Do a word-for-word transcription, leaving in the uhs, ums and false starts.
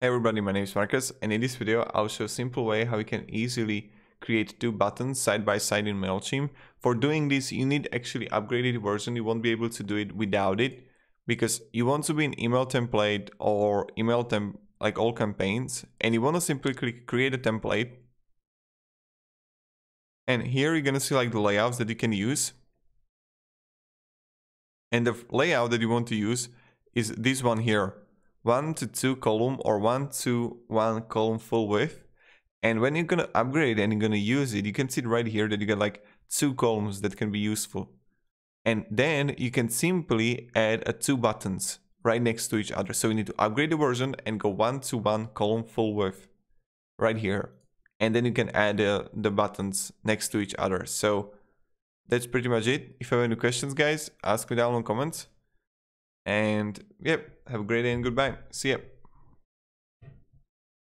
Hey everybody, my name is Marcus, and in this video I'll show a simple way how you can easily create two buttons side by side in MailChimp. For doing this, you need actually upgraded version. You won't be able to do it without it, because you want to be an email template or email temp like all campaigns, and you want to simply create a template. And here you're gonna see like the layouts that you can use, and the layout that you want to use is this one here. One to two column or one to one column full width. And when you're gonna upgrade and you're gonna use it, you can see right here that you get like two columns that can be useful. And then you can simply add a two buttons right next to each other. So you need to upgrade the version and go one to one column full width right here. And then you can add uh, the buttons next to each other. So that's pretty much it. If you have any questions, guys, ask me down in the comments. And yep, have a great day and goodbye. See ya.